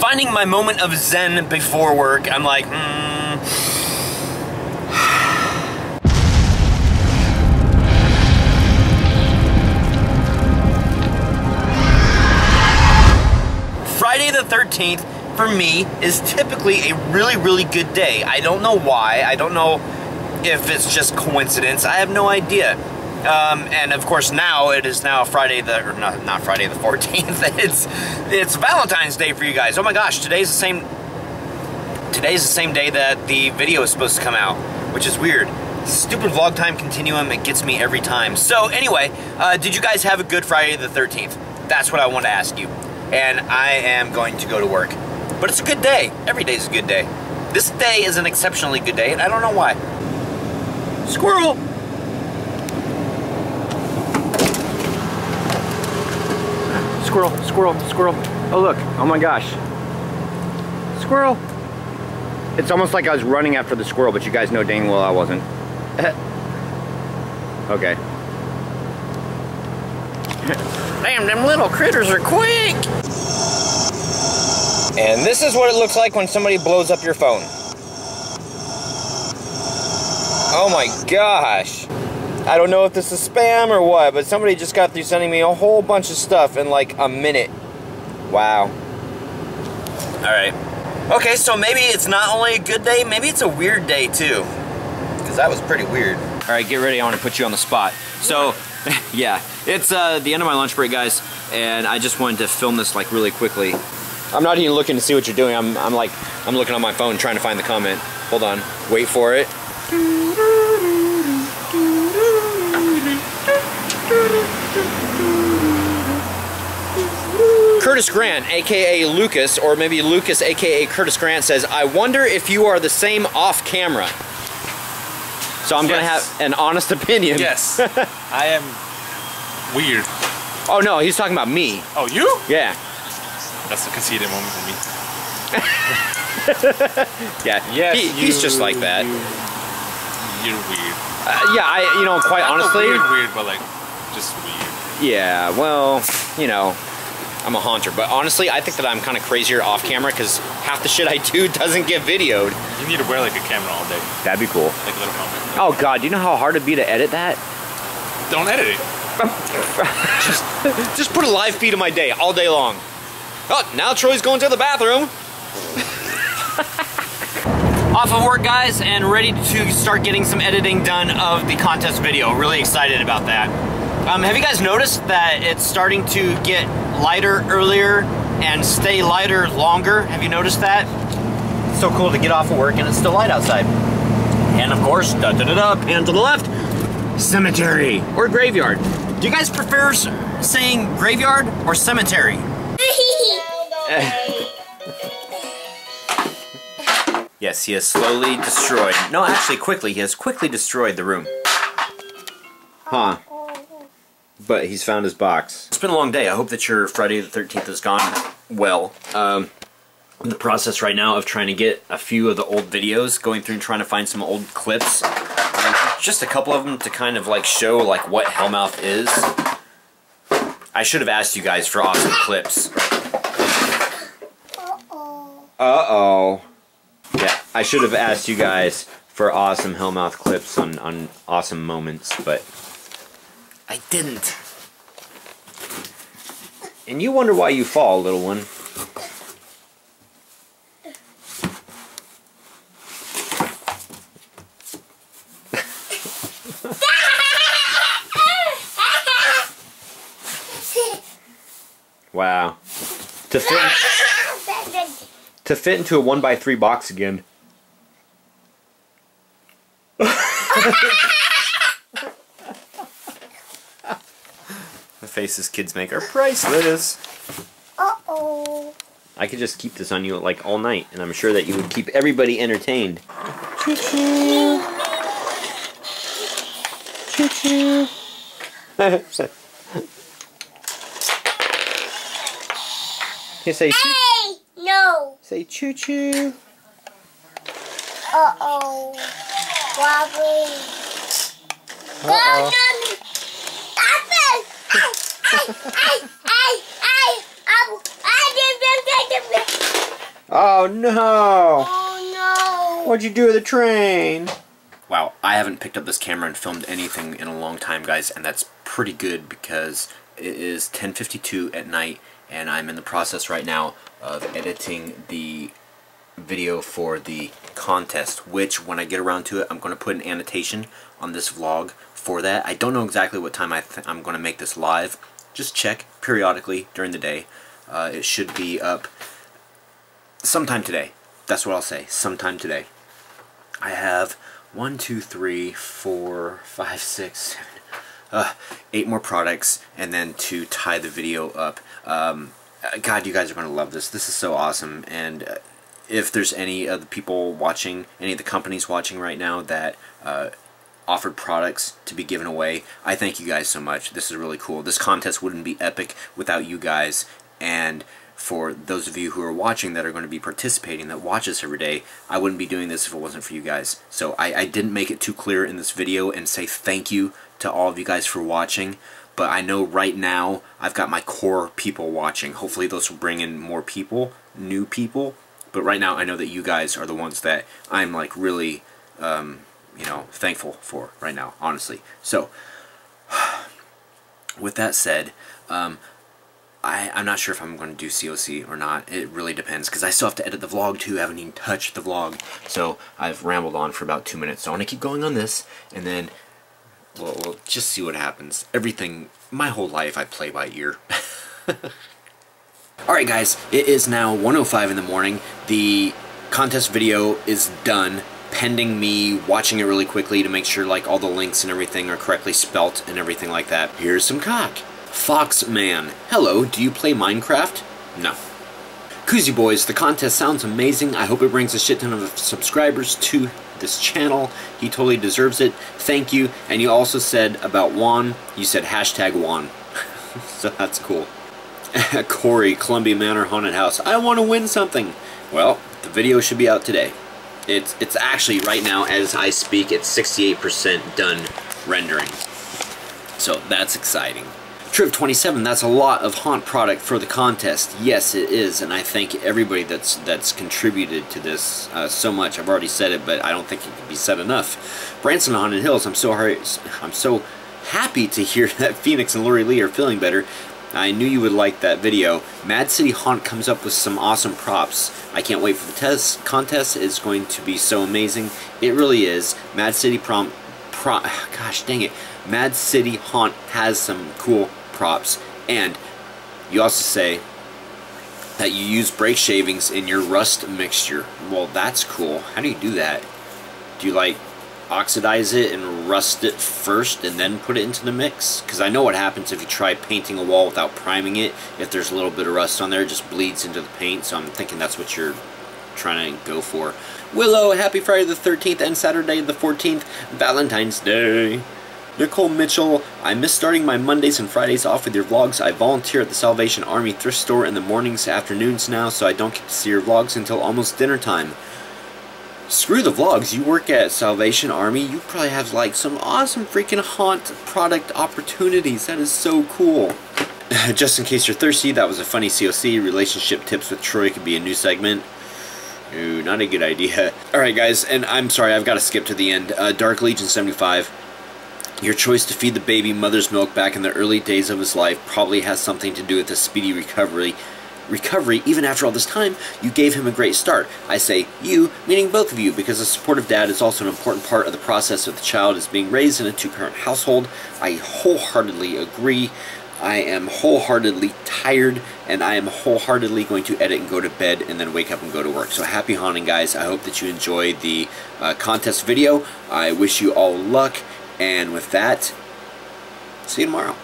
finding my moment of zen before work. I'm like, Friday the 13th for me is typically a really, really good day. I don't know why. I don't know if it's just coincidence. I have no idea. And of course now it is now Friday the, or not Friday the 14th, it's Valentine's Day for you guys. Oh my gosh, today's the same day that the video is supposed to come out, which is weird. Stupid vlog time continuum, it gets me every time. So anyway, did you guys have a good Friday the 13th? That's what I want to ask you. And I am going to go to work. But it's a good day, every day is a good day. This day is an exceptionally good day and I don't know why. Squirrel! Squirrel, squirrel, squirrel. Oh look, oh my gosh. Squirrel. It's almost like I was running after the squirrel, but you guys know dang well I wasn't. Okay. Damn, them little critters are quick! And this is what it looks like when somebody blows up your phone. Oh my gosh. I don't know if this is spam or what, but somebody just got through sending me a whole bunch of stuff in like a minute. Wow. Alright. Okay, so maybe it's not only a good day, maybe it's a weird day too. Because that was pretty weird. Alright, get ready, I want to put you on the spot. So, yeah, it's the end of my lunch break, guys, and I just wanted to film this like really quickly. I'm not even looking to see what you're doing, I'm looking on my phone trying to find the comment. Hold on, wait for it. Curtis Grant, aka Lucas, or maybe Lucas, aka Curtis Grant, says, "I wonder if you are the same off camera." So I'm gonna have an honest opinion. Yes, I am weird. Oh no, he's talking about me. Oh, you? Yeah. That's the conceited moment for me. Yeah. Yes, he's just like that. You're weird. Yeah, you know, quite honestly. Weird, but like, just weird. Yeah, well, you know. I'm a haunter, but honestly, I think that I'm kind of crazier off camera because half the shit I do doesn't get videoed. You need to wear like a camera all day. That'd be cool. Like a little helmet. Oh god, do you know how hard it'd be to edit that? Don't edit it. just put a live feed of my day all day long. Oh, now Troy's going to the bathroom. Off of work, guys, and ready to start getting some editing done of the contest video. Really excited about that. Have you guys noticed that it's starting to get lighter earlier and stay lighter longer? Have you noticed that? It's so cool to get off of work and it's still light outside. And of course, da-da-da-da, pan to the left, cemetery or graveyard. Do you guys prefer saying graveyard or cemetery? Yes, he has slowly destroyed, no actually quickly, he has quickly destroyed the room. Huh. But he's found his box. It's been a long day. I hope that your Friday the 13th has gone well. The process right now of trying to get a few of the old videos, going through and trying to find some old clips. Just a couple of them to kind of like show like what Hellmouth is. I should have asked you guys for awesome clips. Uh-oh. Uh-oh. Yeah, I should have asked you guys for awesome Hellmouth clips on awesome moments, but... I didn't. And you wonder why you fall, little one. Wow. To fit into a 1x3 box again. Faces kids make are priceless. Uh-oh. I could just keep this on you like all night, and I'm sure that you would keep everybody entertained. Choo-choo. Choo-choo. You say, hey! No. Say choo-choo. Uh-oh. Wobbly. Uh-oh. I Oh no! Oh no! What'd you do to the train? Wow, I haven't picked up this camera and filmed anything in a long time, guys, and that's pretty good because it is 10:52 at night and I'm in the process right now of editing the video for the contest, which when I get around to it, I'm going to put an annotation on this vlog for that. I don't know exactly what time I'm going to make this live. Just check periodically during the day. It should be up sometime today. That's what I'll say, sometime today. I have 8 more products, and then to tie the video up. God, you guys are going to love this. This is so awesome, and if there's any of the people watching, any of the companies watching right now that offered products to be given away, I thank you guys so much. This is really cool. This contest wouldn't be epic without you guys. And for those of you who are watching that are going to be participating, that watch us every day, I wouldn't be doing this if it wasn't for you guys. So I didn't make it too clear in this video and say thank you to all of you guys for watching. But I know right now I've got my core people watching. Hopefully those will bring in more people, new people. But right now, I know that you guys are the ones that I'm like really, you know, thankful for right now, honestly. So, with that said, I'm not sure if I'm going to do COC or not. It really depends because I still have to edit the vlog too. I haven't even touched the vlog, so I've rambled on for about 2 minutes. So I'm gonna keep going on this, and then we'll just see what happens. Everything, my whole life, I play by ear. Alright guys, it is now 1:05 in the morning. The contest video is done, pending me watching it really quickly to make sure like all the links and everything are correctly spelt and everything like that. Here's some cock. Foxman, hello, do you play Minecraft? No. Koozie Boys, the contest sounds amazing. I hope it brings a shit ton of subscribers to this channel. He totally deserves it. Thank you. And you also said about Juan, you said #Juan. So that's cool. Corey, Columbia Manor Haunted House. I want to win something. Well, the video should be out today. It's actually right now as I speak. It's 68% done rendering. So that's exciting. Trip 27. That's a lot of haunt product for the contest. Yes, it is, and I thank everybody that's contributed to this so much. I've already said it, but I don't think it can be said enough. Branson Haunted Hills. I'm so happy to hear that Phoenix and Lori Lee are feeling better. I knew you would like that video. Mad City Haunt comes up with some awesome props. I can't wait for the contest. It's going to be so amazing. It really is. Mad City gosh dang it. Mad City Haunt has some cool props. And you also say that you use brake shavings in your rust mixture. Well, that's cool. How do you do that? Do you like oxidize it and rust it first and then put it into the mix? Because I know what happens if you try painting a wall without priming it. If there's a little bit of rust on there, it just bleeds into the paint. So I'm thinking that's what you're trying to go for. Willow, happy Friday the 13th and Saturday the 14th, Valentine's Day. Nicole Mitchell, I miss starting my Mondays and Fridays off with your vlogs. I volunteer at the Salvation Army thrift store in the mornings, afternoons now, so I don't get to see your vlogs until almost dinner time. Screw the vlogs, you work at Salvation Army, you probably have like some awesome freaking haunt product opportunities. That is so cool. Just in case you're thirsty, that was a funny COC. Relationship tips with Troy could be a new segment. Ooh, not a good idea. Alright guys, and I'm sorry, I've got to skip to the end. Dark Legion 75. Your choice to feed the baby mother's milk back in the early days of his life probably has something to do with his speedy recovery. Even after all this time, you gave him a great start. I say you, meaning both of you, because a supportive dad is also an important part of the process of the child is being raised in a two-parent household. I wholeheartedly agree. I am wholeheartedly tired, and I am wholeheartedly going to edit and go to bed and then wake up and go to work. So happy haunting, guys. I hope that you enjoy the contest video. I wish you all luck, and with that, see you tomorrow.